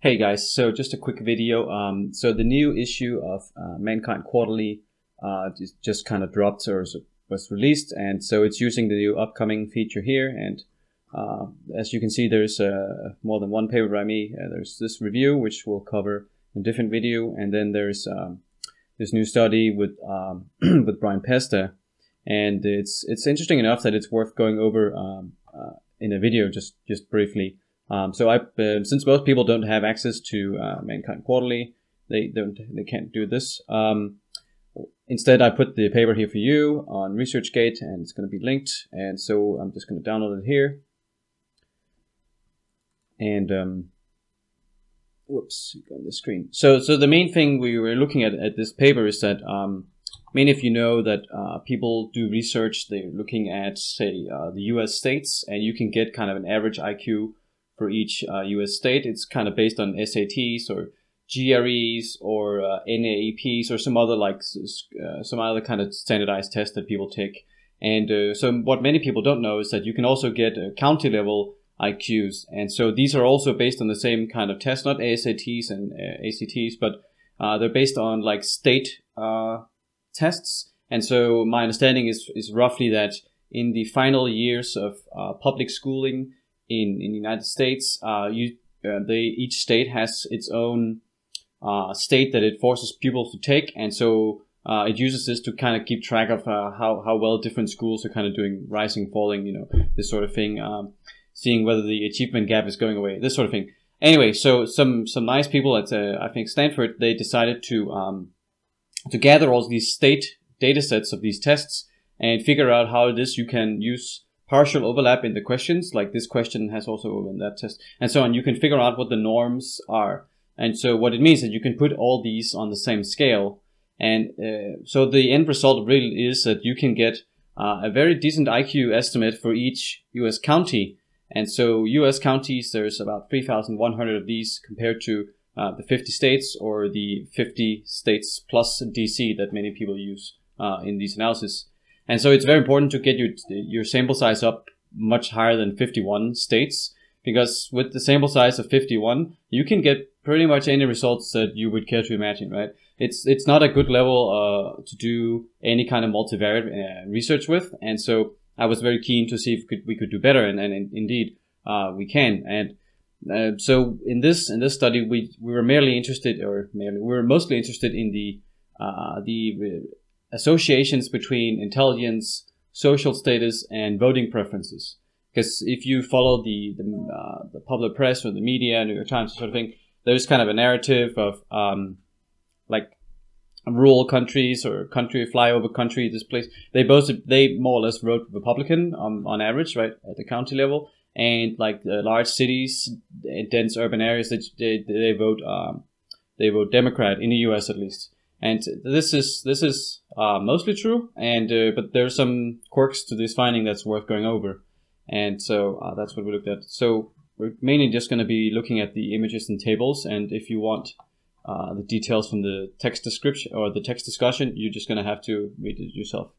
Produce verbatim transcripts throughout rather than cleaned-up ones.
Hey guys, so just a quick video. Um, so the new issue of uh, Mankind Quarterly uh, just, just kind of dropped or was released, and so it's using the new upcoming feature here. And uh, as you can see, there's uh, more than one paper by me. Uh, there's this review, which we'll cover in a different video, and then there's um, this new study with um, with Brian Pesta, and it's it's interesting enough that it's worth going over um, uh, in a video just just briefly. Um, so I, uh, since most people don't have access to uh, Mankind Quarterly, they don't, they can't do this. Um, instead, I put the paper here for you on ResearchGate, and it's going to be linked. And so I'm just going to download it here. And um, whoops, you got the screen. So, so the main thing we were looking at at this paper is that um, many of you know that uh, people do research. They're looking at, say, uh, the U S states, and you can get kind of an average I Q. For each uh, U S state. It's kind of based on S A Ts or G R Es or uh, N A E Ps or some other like uh, some other kind of standardized test that people take. And uh, so what many people don't know is that you can also get uh, county level I Qs. And so these are also based on the same kind of test, not A S A Ts and uh, A C Ts, but uh, they're based on like state uh, tests. And so my understanding is, is roughly that in the final years of uh, public schooling, In, in the United States, uh, you, uh, they, each state has its own uh, state that it forces pupils to take, and so uh, it uses this to kind of keep track of uh, how, how well different schools are kind of doing, rising, falling, you know, this sort of thing, um, seeing whether the achievement gap is going away, this sort of thing. Anyway, so some, some nice people at, uh, I think, Stanford, they decided to, um, to gather all these state data sets of these tests and figure out how this you can use partial overlap in the questions, like this question has also overlapped that test, and so on. You can figure out what the norms are. And so what it means is that you can put all these on the same scale. And uh, so the end result really is that you can get uh, a very decent I Q estimate for each U S county. And so U S counties, there's about three thousand one hundred of these compared to uh, the fifty states or the fifty states plus D C that many people use uh, in these analyses. And so it's very important to get your, your sample size up much higher than fifty-one states, because with the sample size of fifty-one, you can get pretty much any results that you would care to imagine, right? It's, it's not a good level uh, to do any kind of multivariate uh, research with. And so I was very keen to see if we could, we could do better. And, and, and indeed, uh, we can. And uh, so in this, in this study, we, we were merely interested or merely, we were mostly interested in the, uh, the, associations between intelligence, social status, and voting preferences. Because if you follow the the, uh, the public press or the media, New York Times, sort of thing, there's kind of a narrative of um, like rural countries or country flyover country. This place they both they more or less vote Republican on on average, right, at the county level, and like the large cities, dense urban areas, they they, they vote um, they vote Democrat in the U S at least. And this is this is uh, mostly true, and uh, but there's some quirks to this finding that's worth going over, and so uh, that's what we looked at. So we're mainly just going to be looking at the images and tables, and if you want uh, the details from the text description or the text discussion, you're just going to have to read it yourself.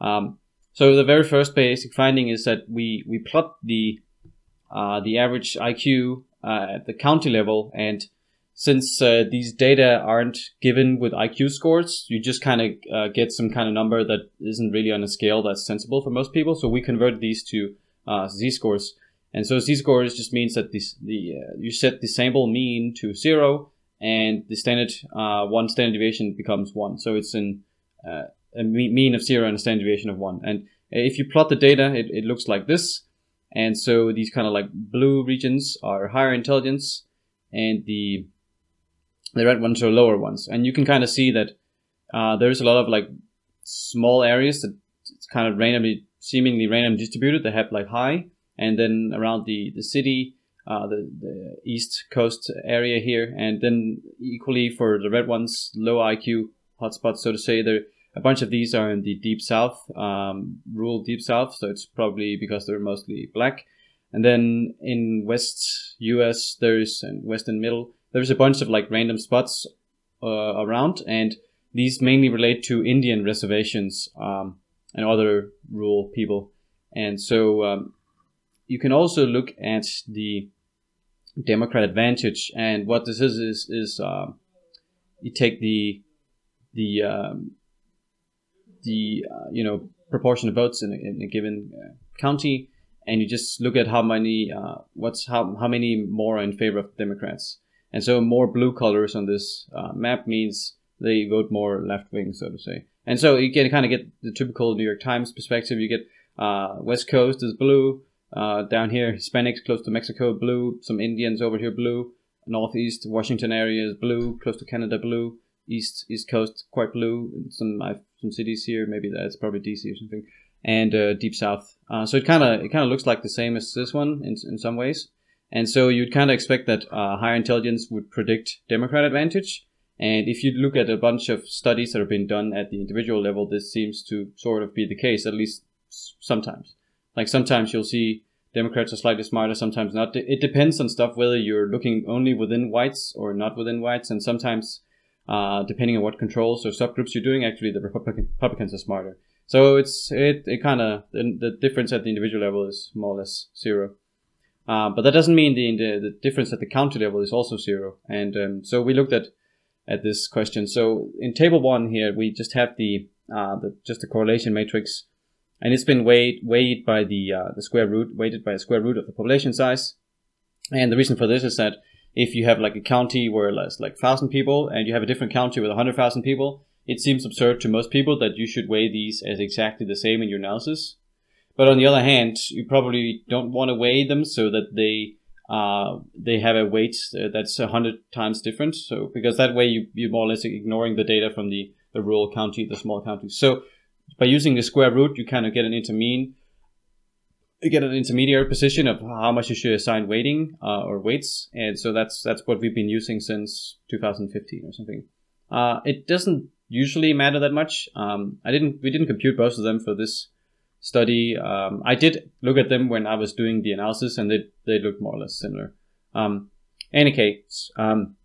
Um, so the very first basic finding is that we we plot the uh, the average I Q uh, at the county level, and since uh, these data aren't given with I Q scores, you just kind of uh, get some kind of number that isn't really on a scale that's sensible for most people. So we convert these to uh, z-scores, and so z-scores just means that this, the uh, you set the sample mean to zero, and the standard uh, one standard deviation becomes one. So it's an uh, a mean of zero and a standard deviation of one. And if you plot the data, it, it looks like this. And so these kind of like blue regions are higher intelligence, and the the red ones are lower ones. And you can kind of see that uh, there's a lot of like small areas that it's kind of randomly, seemingly randomly distributed. They have like high, and then around the, the city, uh, the, the east coast area here, and then equally for the red ones, low I Q hotspots, so to say. There, a bunch of these are in the deep south, um, rural deep south, so it's probably because they're mostly black. And then in west U S, there's and west and middle, there's a bunch of like random spots uh, around, and these mainly relate to Indian reservations um, and other rural people. And so um, you can also look at the Democrat advantage. And what this is is is uh, you take the the um, the uh, you know proportion of votes in a, in a given uh, county, and you just look at how many uh, what's how how many more are in favor of Democrats. And so more blue colors on this uh, map means they vote more left wing, so to say. And so you can kind of get the typical New York Times perspective. You get uh, West Coast is blue. Uh, down here, Hispanics close to Mexico, blue. Some Indians over here, blue. Northeast, Washington area is blue. Close to Canada, blue. East East Coast, quite blue. Some I've, some cities here, maybe that's probably D C or something. And uh, Deep South. Uh, so it kind of it kind of looks like the same as this one in in some ways. And so you'd kind of expect that uh, higher intelligence would predict Democrat advantage. And if you look at a bunch of studies that have been done at the individual level, this seems to sort of be the case, at least sometimes. Like sometimes you'll see Democrats are slightly smarter, sometimes not. It depends on stuff, whether you're looking only within whites or not within whites. And sometimes, uh, depending on what controls or subgroups you're doing, actually the Republican, Republicans are smarter. So it's it, it kind of, the, the difference at the individual level is more or less zero. Uh, but that doesn't mean the, the, the difference at the county level is also zero. And um, so we looked at at this question. So in table one here, we just have the, uh, the just the correlation matrix, and it's been weighed weighed by the uh, the square root weighted by a square root of the population size. And the reason for this is that if you have like a county where there's like thousand people, and you have a different county with a hundred thousand people, it seems absurd to most people that you should weigh these as exactly the same in your analysis. But on the other hand, you probably don't want to weigh them so that they uh, they have a weight that's a hundred times different. So because that way you, you're more or less ignoring the data from the, the rural county, the small county. So by using the square root, you kind of get an intermean, you get an intermediary position of how much you should assign weighting uh, or weights. And so that's that's what we've been using since two thousand fifteen or something. Uh, it doesn't usually matter that much. Um, I didn't we didn't compute both of them for this study. um, I did look at them when I was doing the analysis, and they they looked more or less similar. Um, in any case, um,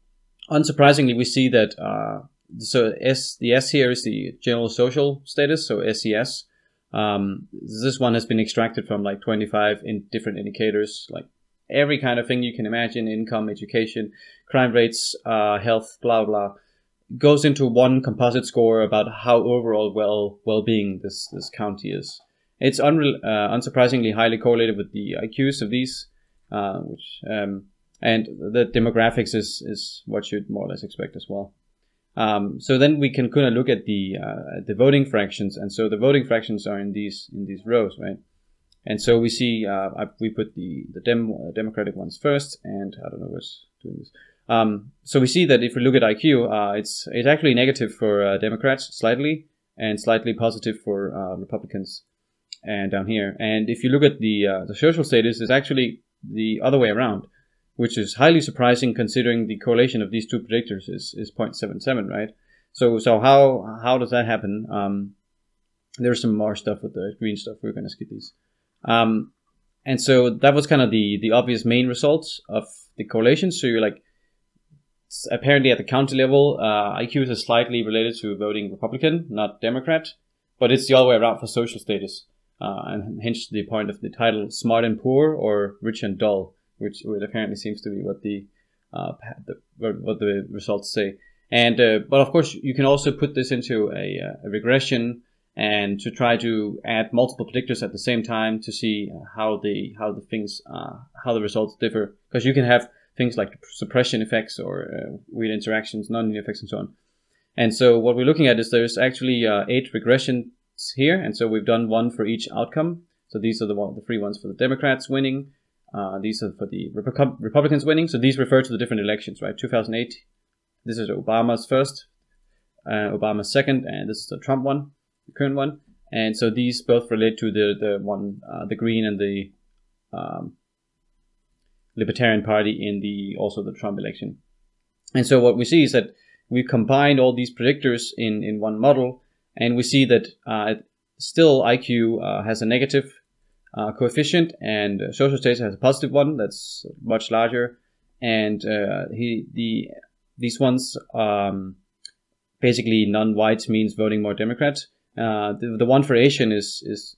unsurprisingly, we see that uh, so S the S here is the general social status, so S E S. Um, this one has been extracted from like twenty-five in different indicators, like every kind of thing you can imagine: income, education, crime rates, uh, health, blah blah. Goes into one composite score about how overall well well-being this this county is. It's unre uh, unsurprisingly highly correlated with the I Qs of these, uh, which um, and the demographics is, is what you'd more or less expect as well. Um, so then we can kind of look at the uh, the voting fractions, and so the voting fractions are in these in these rows, right? And so we see uh, I, we put the the dem uh, democratic ones first, and I don't know what's doing this. Um, so we see that if we look at I Q, uh, it's it's actually negative for uh, Democrats slightly, and slightly positive for uh, Republicans. And down here, and if you look at the uh, the social status, it's actually the other way around, which is highly surprising considering the correlation of these two predictors is is zero point seven seven, right? So so how how does that happen? Um, there's some more stuff with the green stuff. We're going to skip these. Um, and so that was kind of the the obvious main results of the correlation. So you're like, apparently at the county level, uh, I Qs are slightly related to voting Republican, not Democrat, but it's the other way around for social status. Uh, and hence the point of the title, Smart and Poor or Rich and Dull, which it apparently seems to be what the, uh, the what the results say. And uh, but of course you can also put this into a, a regression and to try to add multiple predictors at the same time to see how the how the things uh, how the results differ, because you can have things like suppression effects or uh, weird interactions, nonlinear effects, and so on. And so what we're looking at is there's actually uh, eight regression here, and so we've done one for each outcome. So these are the one, the three ones for the Democrats winning. Uh, these are for the Repu Republicans winning. So these refer to the different elections, right? two thousand eight. This is Obama's first, uh, Obama's second, and this is the Trump one, the current one. And so these both relate to the the one, uh, the Green and the um, Libertarian Party in the also the Trump election. And so what we see is that we combined all these predictors in in one model. And we see that uh, still I Q uh, has a negative uh, coefficient, and uh, social status has a positive one that's much larger. And uh, he, the these ones, um, basically non-whites means voting more Democrat. Uh, the, the one for Asian is is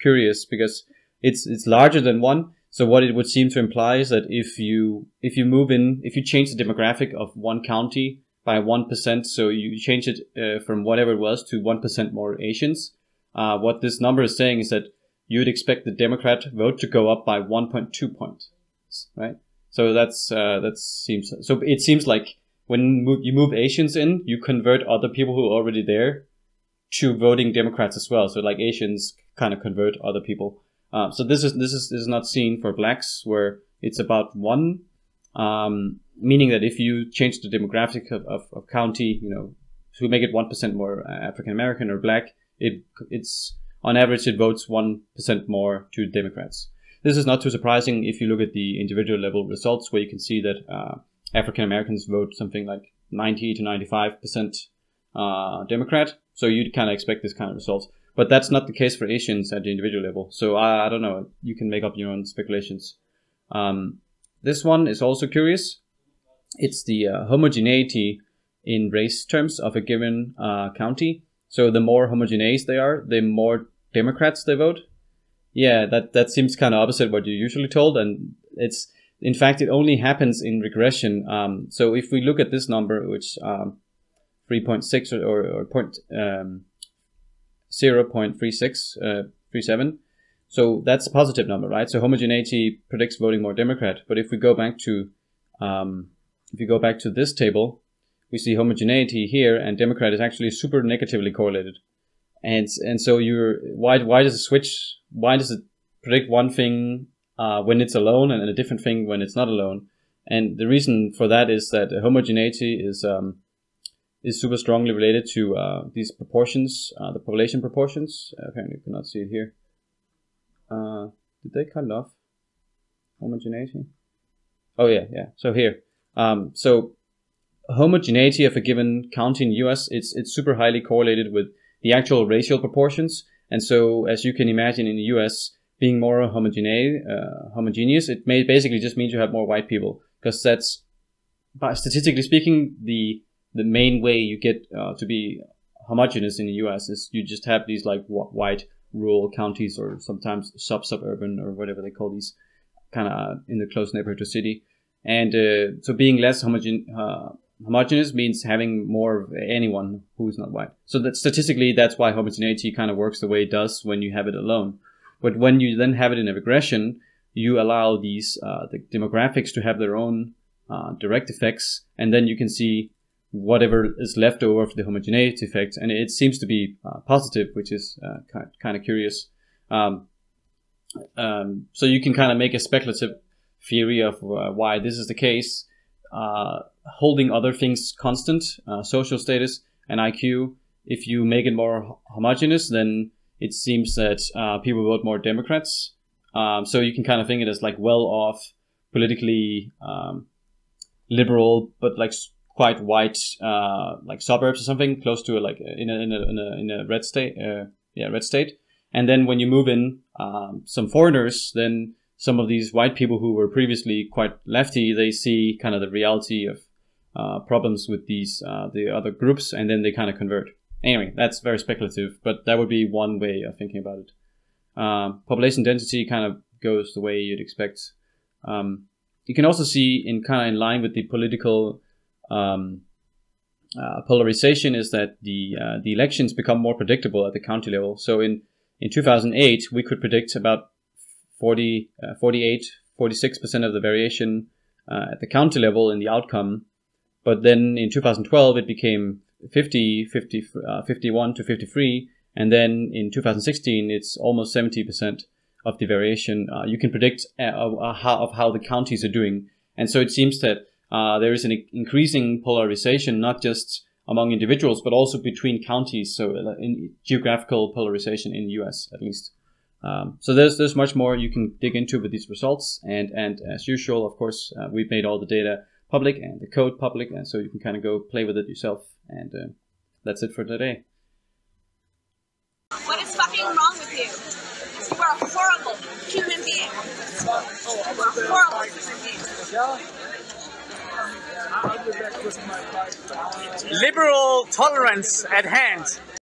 curious because it's it's larger than one. So what it would seem to imply is that if you if you move in, if you change the demographic of one county by one percent, so you change it uh, from whatever it was to one percent more Asians, uh, what this number is saying is that you'd expect the Democrat vote to go up by one point two points, right? So that's uh, that seems so. It seems like when move, you move Asians in, you convert other people who are already there to voting Democrats as well. So like Asians kind of convert other people. Uh, so this is this is this is not seen for blacks, where it's about one, um, meaning that if you change the demographic of, of, of county, you know, to make it one percent more African American or black, it it's on average it votes one percent more to Democrats. This is not too surprising if you look at the individual level results, where you can see that uh, African Americans vote something like ninety to ninety-five percent uh, Democrat. So you'd kind of expect this kind of results. But that's not the case for Asians at the individual level. So I, I don't know. You can make up your own speculations. Um, this one is also curious. It's the uh, homogeneity in race terms of a given uh, county. So the more homogeneous they are, the more Democrats they vote. Yeah, that, that seems kind of opposite what you're usually told. And it's, in fact, it only happens in regression. Um, so if we look at this number, which um, three point six or, or, or point... Um, zero point three six, uh, three seven. So that's a positive number, right? So homogeneity predicts voting more Democrat. But if we go back to, um, if you go back to this table, we see homogeneity here, and Democrat is actually super negatively correlated. And and so you're why why does it switch? Why does it predict one thing uh, when it's alone and a different thing when it's not alone? And the reason for that is that homogeneity is um, is super strongly related to uh, these proportions, uh, the population proportions. Apparently, you cannot see it here. Uh, did they cut it off? Homogeneity? Oh, yeah, yeah. So here. Um, so homogeneity of a given county in the U S, it's, it's super highly correlated with the actual racial proportions. And so, as you can imagine, in the U S, being more homogeneous, uh, homogeneous, it may basically just means you have more white people. Because that's, by statistically speaking, the... the main way you get uh, to be homogeneous in the U S is you just have these like white rural counties, or sometimes sub-suburban, or whatever they call these, kind of in the close neighborhood to city. And uh, so being less homogen uh, homogeneous means having more of anyone who's not white. So that statistically, that's why homogeneity kind of works the way it does when you have it alone. But when you then have it in a regression, you allow these uh, the demographics to have their own uh, direct effects, and then you can see whatever is left over of the homogeneity effect, and it seems to be uh, positive, which is uh, kind, kind of curious. Um, um, so you can kind of make a speculative theory of uh, why this is the case, uh, holding other things constant, uh, social status and I Q. If you make it more homogeneous, then it seems that uh, people vote more Democrats. Um, so you can kind of think it as like well-off, politically um, liberal, but like quite white, uh, like suburbs or something, close to a, like in a in a in a, in a red state, uh, yeah, red state. And then when you move in um, some foreigners, then some of these white people who were previously quite lefty, they see kind of the reality of uh, problems with these uh, the other groups, and then they kind of convert. Anyway, that's very speculative, but that would be one way of thinking about it. Uh, population density kind of goes the way you'd expect. Um, you can also see in kind of in line with the political Um, uh, polarization is that the uh, the elections become more predictable at the county level. So in in two thousand eight, we could predict about forty, forty-eight, forty-six percent of the variation uh, at the county level in the outcome. But then in two thousand twelve, it became fifty, fifty, fifty-one to fifty-three, and then in two thousand sixteen, it's almost seventy percent of the variation uh, you can predict uh, uh, how, of how the counties are doing. And so it seems that Uh, there is an increasing polarization, not just among individuals, but also between counties. So in geographical polarization in the U S, at least. Um, so there's there's much more you can dig into with these results. And, and as usual, of course, uh, we've made all the data public and the code public. And so you can kind of go play with it yourself. And uh, that's it for today. What is fucking wrong with you? You are a horrible human being. You are a horrible human being. Liberal tolerance at hand.